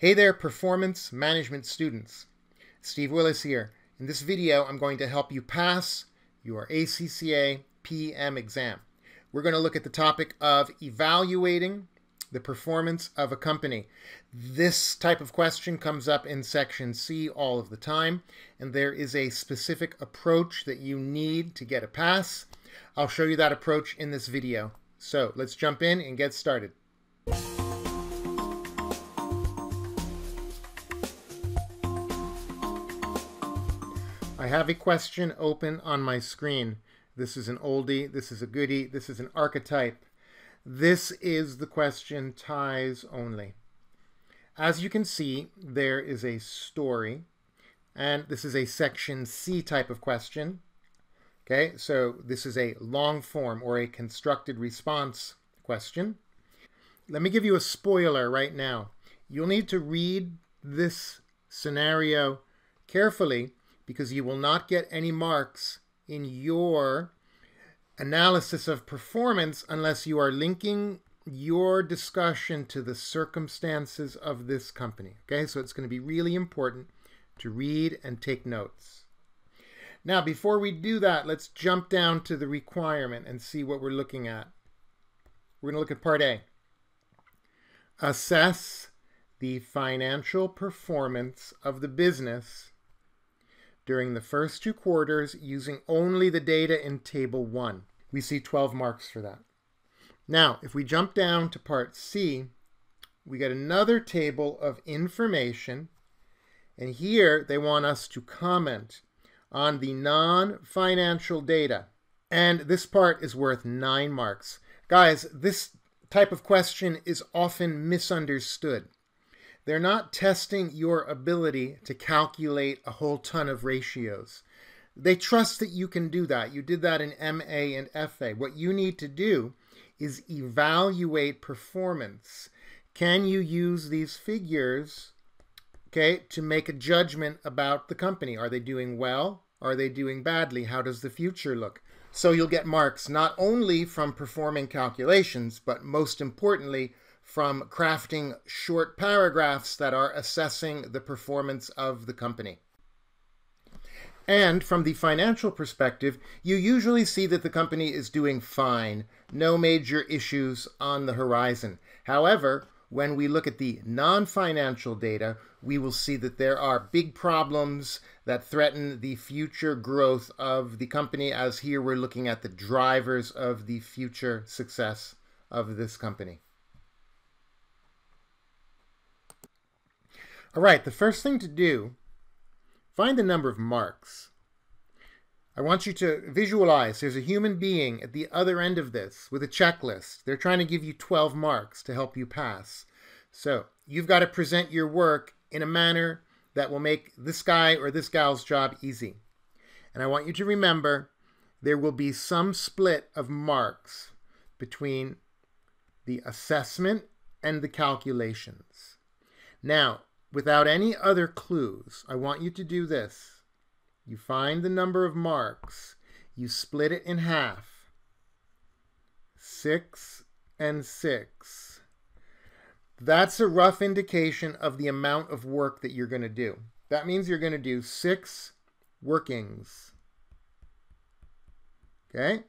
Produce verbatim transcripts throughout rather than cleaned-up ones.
Hey there, performance management students. Steve Willis here. In this video, I'm going to help you pass your A C C A P M exam. We're going to look at the topic of evaluating the performance of a company. This type of question comes up in Section C all of the time, and there is a specific approach that you need to get a pass. I'll show you that approach in this video. So let's jump in and get started. I have a question open on my screen. This is an oldie, this is a goodie, this is an archetype. This is the question, Ties Only. As you can see, there is a story, and this is a Section C type of question. Okay, so this is a long form or a constructed response question. Let me give you a spoiler right now. You'll need to read this scenario carefully, because you will not get any marks in your analysis of performance unless you are linking your discussion to the circumstances of this company. Okay, so it's going to be really important to read and take notes. Now, before we do that, let's jump down to the requirement and see what we're looking at. We're going to look at Part A. Assess the financial performance of the business during the first two quarters using only the data in Table one. We see twelve marks for that. Now, if we jump down to Part C, we get another table of information, and here they want us to comment on the non-financial data. And this part is worth nine marks. Guys, this type of question is often misunderstood. They're not testing your ability to calculate a whole ton of ratios. They trust that you can do that. You did that in M A and F A. What you need to do is evaluate performance. Can you use these figures, okay, to make a judgment about the company? Are they doing well? Are they doing badly? How does the future look? So you'll get marks not only from performing calculations, but most importantly, from crafting short paragraphs that are assessing the performance of the company. And from the financial perspective, you usually see that the company is doing fine, no major issues on the horizon. However, when we look at the non-financial data, we will see that there are big problems that threaten the future growth of the company, as here we're looking at the drivers of the future success of this company. All right, the first thing to do, find the number of marks. I want you to visualize there's a human being at the other end of this with a checklist. They're trying to give you twelve marks to help you pass. So you've got to present your work in a manner that will make this guy or this gal's job easy. And I want you to remember there will be some split of marks between the assessment and the calculations. Now, without any other clues, I want you to do this. You find the number of marks, you split it in half, six and six. That's a rough indication of the amount of work that you're going to do. That means you're going to do six workings. Okay?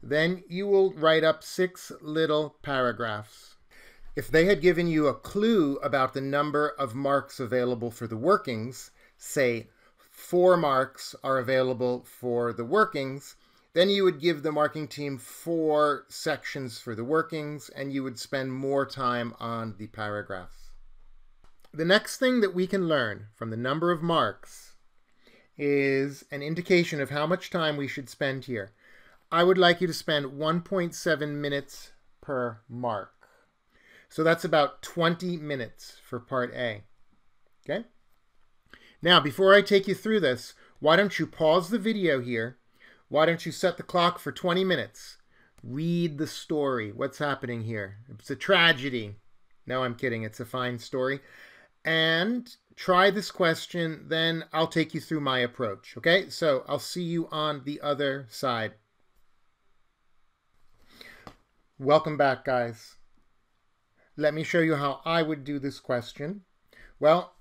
Then you will write up six little paragraphs. If they had given you a clue about the number of marks available for the workings, say four marks are available for the workings, then you would give the marking team four sections for the workings, and you would spend more time on the paragraphs. The next thing that we can learn from the number of marks is an indication of how much time we should spend here. I would like you to spend one point seven minutes per mark. So that's about twenty minutes for Part A. Okay? Now, before I take you through this, why don't you pause the video here? Why don't you set the clock for twenty minutes? Read the story. What's happening here? It's a tragedy. No, I'm kidding. It's a fine story. And try this question, then I'll take you through my approach. Okay? So I'll see you on the other side. Welcome back, guys. Let me show you how I would do this question. Well,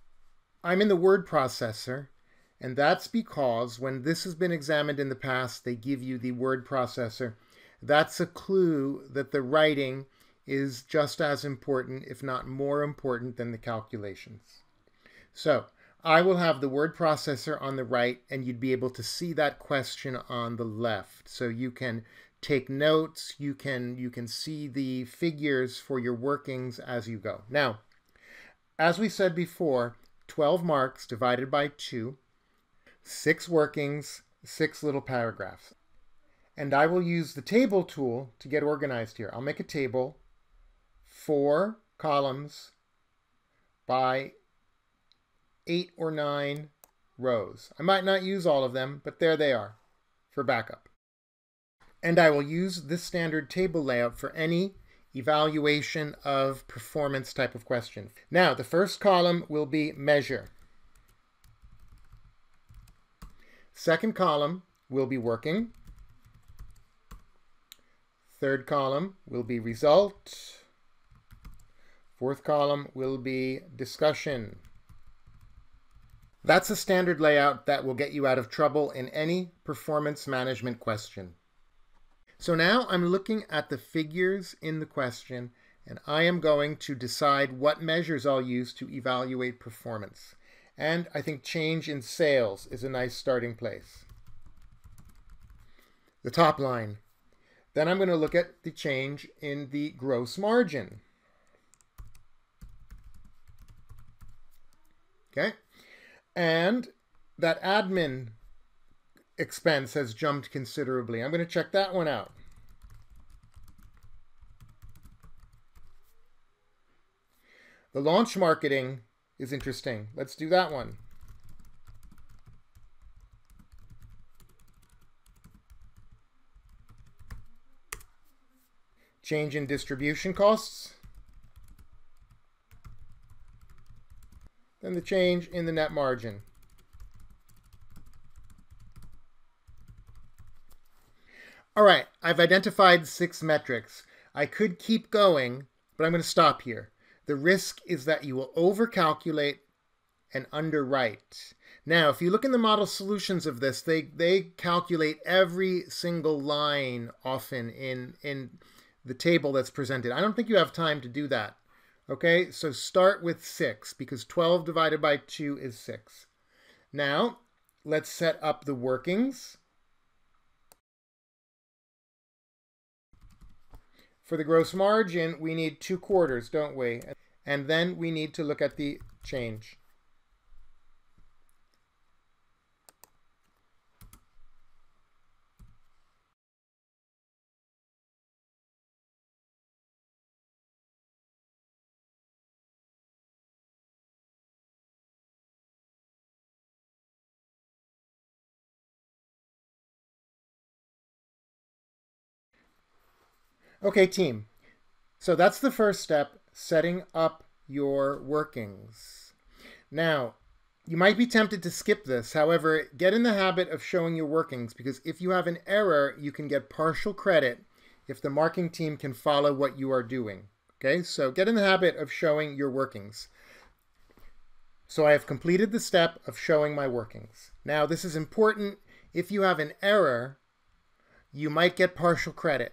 I'm in the word processor, and that's because when this has been examined in the past, they give you the word processor. That's a clue that the writing is just as important, if not more important, than the calculations. So I will have the word processor on the right, and you'd be able to see that question on the left. So you can take notes, you can, you can see the figures for your workings as you go. Now, as we said before, twelve marks divided by two, six workings, six little paragraphs. And I will use the table tool to get organized here. I'll make a table, four columns by eight or nine rows. I might not use all of them, but there they are for backup. And I will use this standard table layout for any evaluation of performance type of question. Now, the first column will be measure. Second column will be working. Third column will be result. Fourth column will be discussion. That's a standard layout that will get you out of trouble in any performance management question. So now I'm looking at the figures in the question, and I am going to decide what measures I'll use to evaluate performance. And I think change in sales is a nice starting place. The top line. Then I'm going to look at the change in the gross margin. Okay. And that admin expense has jumped considerably. I'm going to check that one out. The launch marketing is interesting. Let's do that one. Change in distribution costs. Then the change in the net margin. All right, I've identified six metrics. I could keep going, but I'm going to stop here. The risk is that you will overcalculate and underwrite. Now, if you look in the model solutions of this, they, they calculate every single line often in, in the table that's presented. I don't think you have time to do that. Okay, so start with six, because twelve divided by two is six. Now, let's set up the workings . For the gross margin, we need two quarters, don't we? And then we need to look at the change. Okay, team. So that's the first step, setting up your workings. Now, you might be tempted to skip this. However, get in the habit of showing your workings, because if you have an error, you can get partial credit if the marking team can follow what you are doing. Okay, so get in the habit of showing your workings. So I have completed the step of showing my workings. Now, this is important. If you have an error, you might get partial credit.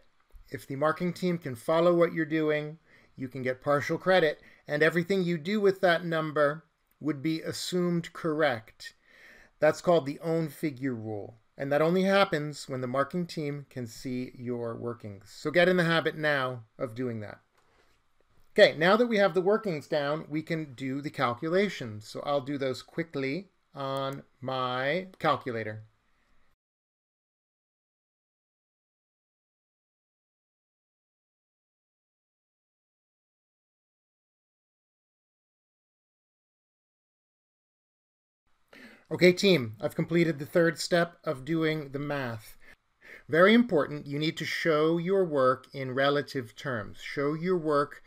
If the marking team can follow what you're doing, you can get partial credit, and everything you do with that number would be assumed correct. That's called the own figure rule, and that only happens when the marking team can see your workings. So get in the habit now of doing that. Okay, now that we have the workings down, we can do the calculations. So I'll do those quickly on my calculator. Okay, team, I've completed the third step of doing the math. Very important, you need to show your work in relative terms. Show your work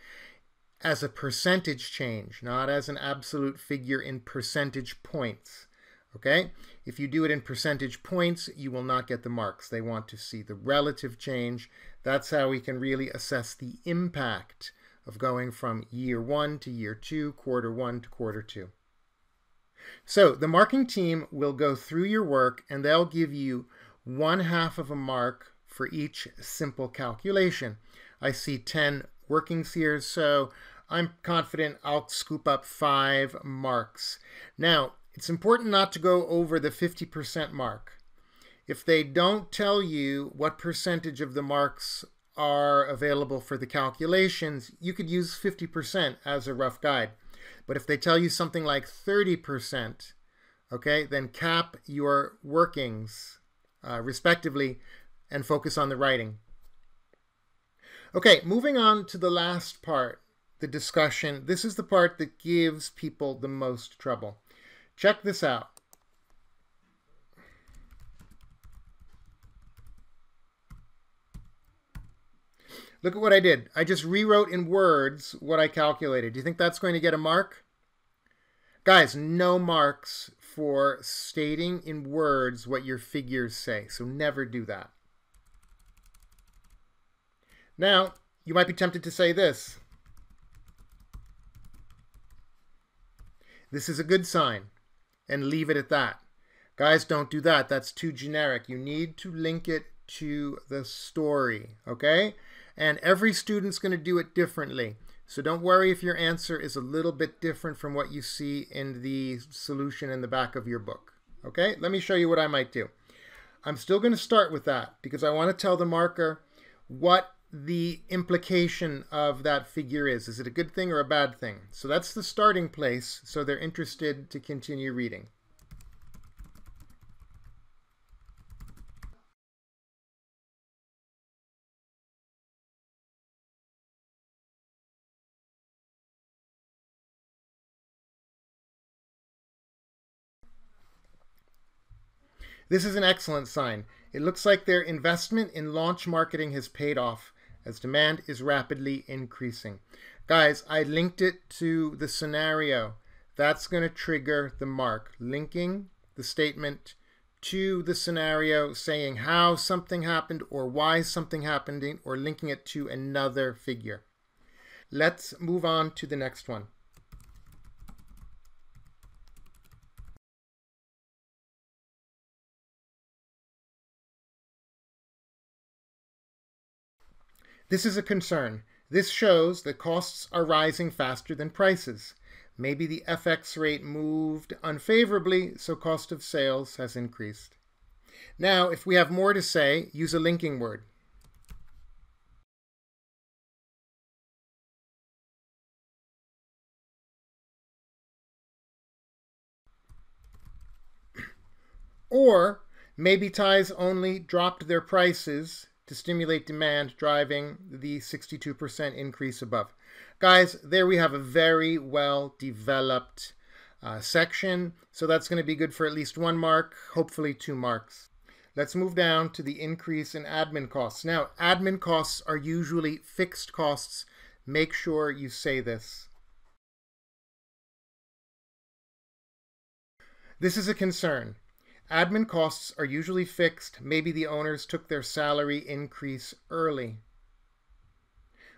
as a percentage change, not as an absolute figure in percentage points, okay? If you do it in percentage points, you will not get the marks. They want to see the relative change. That's how we can really assess the impact of going from year one to year two, quarter one to quarter two. So the marking team will go through your work and they'll give you one half of a mark for each simple calculation. I see ten workings here, so I'm confident I'll scoop up five marks. Now, it's important not to go over the fifty percent mark. If they don't tell you what percentage of the marks are available for the calculations, you could use fifty percent as a rough guide. But if they tell you something like thirty percent, okay, then cap your workings uh, respectively and focus on the writing. Okay, moving on to the last part, the discussion. This is the part that gives people the most trouble. Check this out. Look at what I did. I just rewrote in words what I calculated. Do you think that's going to get a mark? Guys, no marks for stating in words what your figures say, so never do that. Now, you might be tempted to say this. This is a good sign, and leave it at that. Guys, don't do that. That's too generic. You need to link it to the story, okay? And every student's going to do it differently. So don't worry if your answer is a little bit different from what you see in the solution in the back of your book. Okay, let me show you what I might do. I'm still going to start with that because I want to tell the marker what the implication of that figure is. Is it a good thing or a bad thing? So that's the starting place, so they're interested to continue reading. This is an excellent sign. It looks like their investment in launch marketing has paid off as demand is rapidly increasing. Guys, I linked it to the scenario. That's going to trigger the mark. Linking the statement to the scenario, saying how something happened or why something happened, or linking it to another figure. Let's move on to the next one. This is a concern. This shows that costs are rising faster than prices. Maybe the F X rate moved unfavorably, so cost of sales has increased. Now, if we have more to say, use a linking word. Or maybe Ties Only dropped their prices to stimulate demand, driving the sixty-two percent increase above. Guys, there we have a very well-developed uh, section, so that's going to be good for at least one mark, hopefully two marks. Let's move down to the increase in admin costs. Now, admin costs are usually fixed costs. Make sure you say this. This is a concern. Admin costs are usually fixed. Maybe the owners took their salary increase early.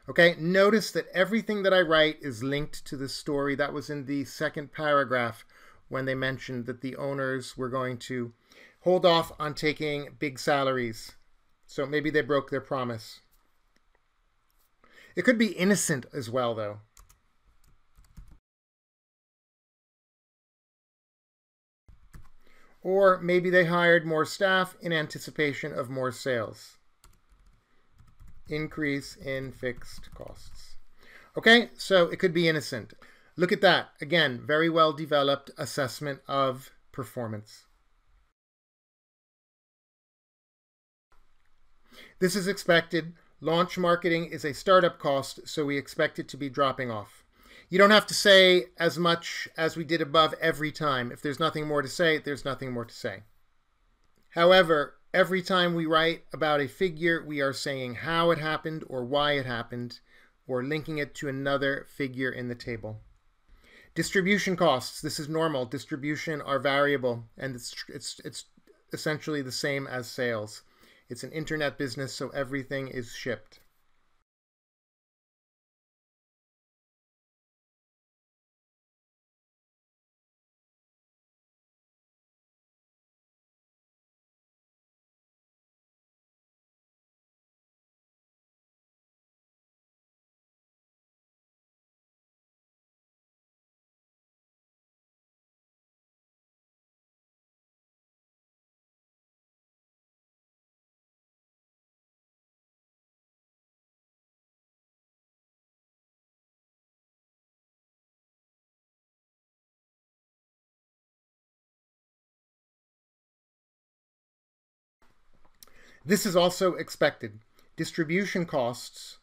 Okay, notice that everything that I write is linked to the story. That was in the second paragraph when they mentioned that the owners were going to hold off on taking big salaries. So maybe they broke their promise. It could be innocent as well, though. Or maybe they hired more staff in anticipation of more sales. Increase in fixed costs. Okay, so it could be innocent. Look at that. Again, very well developed assessment of performance. This is expected. Launch marketing is a startup cost, so we expect it to be dropping off. You don't have to say as much as we did above every time. If there's nothing more to say, there's nothing more to say. However, every time we write about a figure, we are saying how it happened or why it happened, or linking it to another figure in the table. Distribution costs. This is normal. Distribution are variable, and it's, it's, it's essentially the same as sales. It's an internet business, so everything is shipped. This is also expected. Distribution costs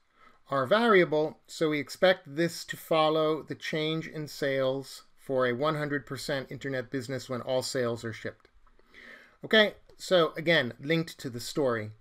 are variable, so we expect this to follow the change in sales for a one hundred percent internet business when all sales are shipped. Okay, so again, linked to the story.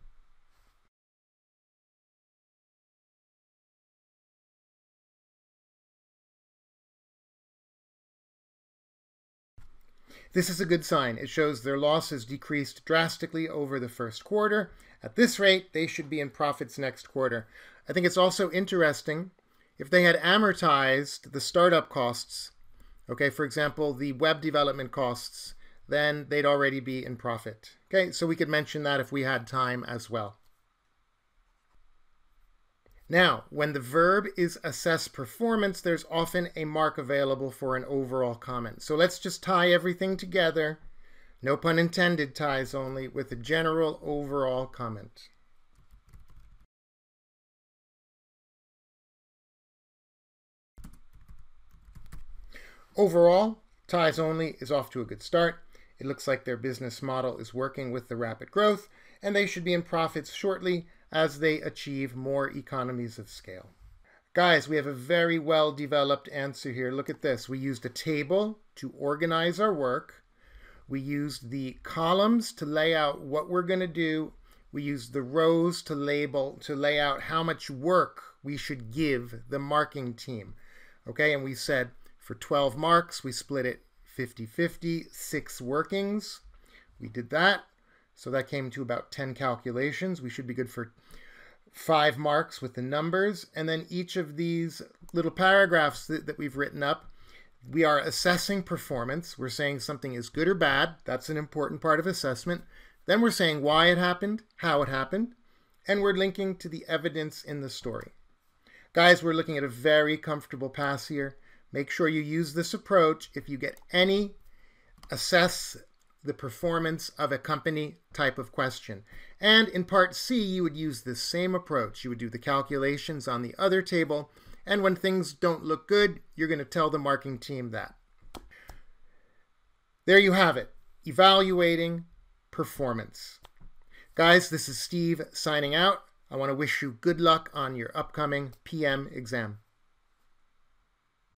This is a good sign. It shows their losses decreased drastically over the first quarter. At this rate, they should be in profits next quarter. I think it's also interesting if they had amortized the startup costs, okay, for example, the web development costs, then they'd already be in profit. Okay, so we could mention that if we had time as well. Now, when the verb is assess performance, there's often a mark available for an overall comment. So let's just tie everything together, no pun intended, ties only, with a general overall comment. Overall, Ties Only is off to a good start. It looks like their business model is working with the rapid growth, and they should be in profits shortly as they achieve more economies of scale. Guys, we have a very well-developed answer here. Look at this. We used a table to organize our work. We used the columns to lay out what we're going to do. We used the rows to label, to lay out how much work we should give the marking team. Okay, and we said for twelve marks, we split it fifty fifty, six workings. We did that. So that came to about ten calculations. We should be good for five marks with the numbers. And then each of these little paragraphs that, that we've written up, we are assessing performance. We're saying something is good or bad. That's an important part of assessment. Then we're saying why it happened, how it happened, and we're linking to the evidence in the story. Guys, we're looking at a very comfortable pass here. Make sure you use this approach if you get any assess the performance of a company type of question. And in part C, you would use this same approach. You would do the calculations on the other table, and when things don't look good, you're going to tell the marking team that. There you have it, evaluating performance. Guys, this is Steve signing out. I want to wish you good luck on your upcoming P M exam.